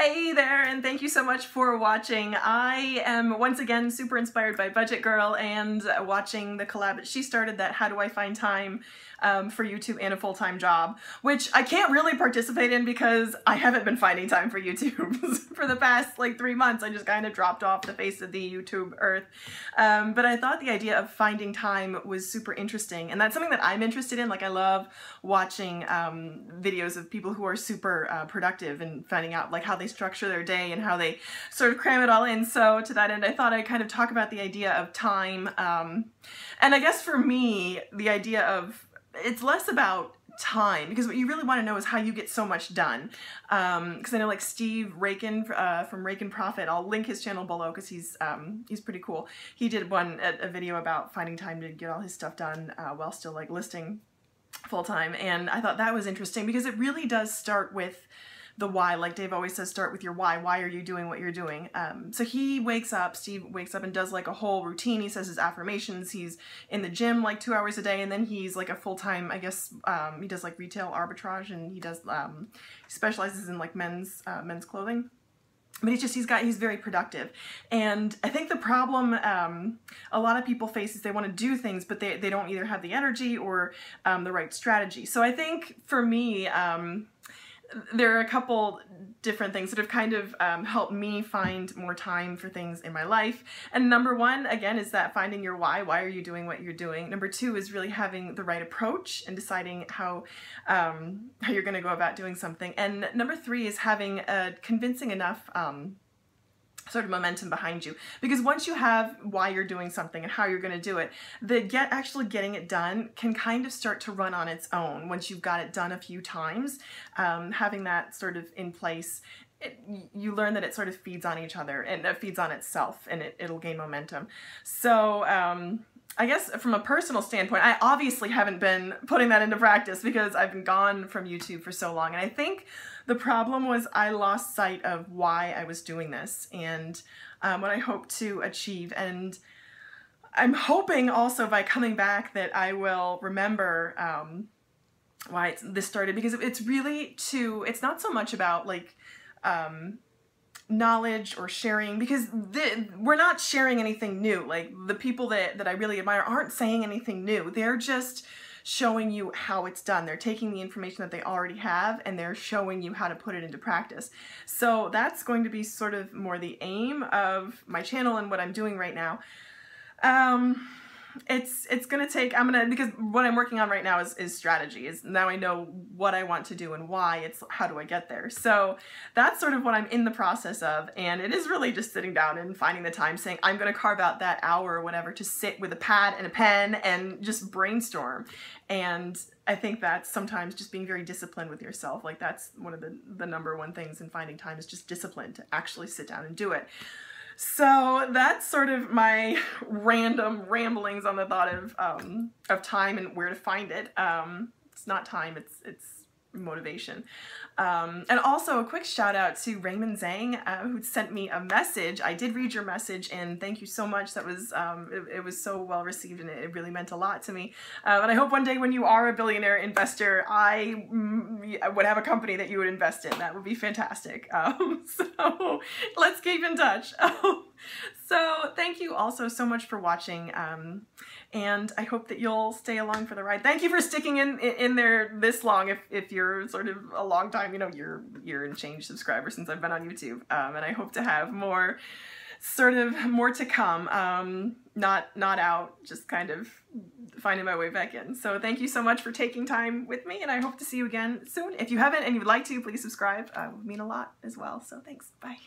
Hey there, and thank you so much for watching. I am once again super inspired by Budget Girl and watching the collab that she started, that how do I find time for YouTube and a full-time job, which I can't really participate in because I haven't been finding time for YouTube for the past like 3 months. I just kind of dropped off the face of the YouTube earth. But I thought the idea of finding time was super interesting, and that's something that I'm interested in. Like, I love watching videos of people who are super productive and finding out like how they structure their day and how they sort of cram it all in. So to that end, I thought I'd kind of talk about the idea of time. And I guess for me, the idea of it's less about time, because what you really want to know is how you get so much done. Because I know like Steve Rhyken from Rhyken Profit, I'll link his channel below because he's pretty cool. He did a video about finding time to get all his stuff done while still like listing full-time, and I thought that was interesting because it really does start with the why. Like Dave always says, start with your why. Why are you doing what you're doing? So he wakes up, Steve wakes up and does like a whole routine. He says his affirmations, he's in the gym like 2 hours a day, and then he's like a full-time, I guess, he does like retail arbitrage, and he does, he specializes in like men's clothing. But it's just, he's very productive. And I think the problem a lot of people face is they want to do things, but they don't either have the energy or the right strategy. So I think for me, there are a couple different things that have kind of helped me find more time for things in my life. And number one, again, is that finding your why. Why are you doing what you're doing? Number two is really having the right approach and deciding how you're going to go about doing something. And number three is having a convincing enough sort of momentum behind you, because once you have why you're doing something and how you're going to do it, actually getting it done can kind of start to run on its own. Once you've got it done a few times, having that sort of in place, you learn that it sort of feeds on each other and it feeds on itself, and it'll gain momentum. So I guess from a personal standpoint, I obviously haven't been putting that into practice because I've been gone from YouTube for so long. And I think the problem was I lost sight of why I was doing this and what I hope to achieve. And I'm hoping also by coming back that I will remember why this started, because it's really it's not so much about like, knowledge or sharing, because we're not sharing anything new. Like, the people that I really admire aren't saying anything new. They're just showing you how it's done. They're taking the information that they already have and they're showing you how to put it into practice. So that's going to be sort of more the aim of my channel and what I'm doing right now. It's gonna take, because what I'm working on right now is strategy. Now I know what I want to do and why. It's how do I get there. So that's sort of what I'm in the process of, and it is really just sitting down and finding the time, saying I'm gonna carve out that hour or whatever to sit with a pad and a pen and just brainstorm. And I think that's sometimes just being very disciplined with yourself. Like, that's one of the number one things in finding time, is just discipline to actually sit down and do it. So that's sort of my random ramblings on the thought of time and where to find it. It's not time, it's motivation. And also a quick shout out to Raymond Zhang, who sent me a message. I did read your message, and thank you so much. That was, it was so well received, and it really meant a lot to me. And I hope one day when you are a billionaire investor, I would have a company that you would invest in. That would be fantastic. So let's keep in touch. So thank you also so much for watching, and I hope that you'll stay along for the ride. Thank you for sticking in there this long. If you're sort of a long time, you know, you're in change subscriber since I've been on YouTube, and I hope to have more, sort of more to come. Not out, just kind of finding my way back in. So thank you so much for taking time with me, and I hope to see you again soon. If you haven't and you'd like to, please subscribe. It would mean a lot as well. So thanks. Bye.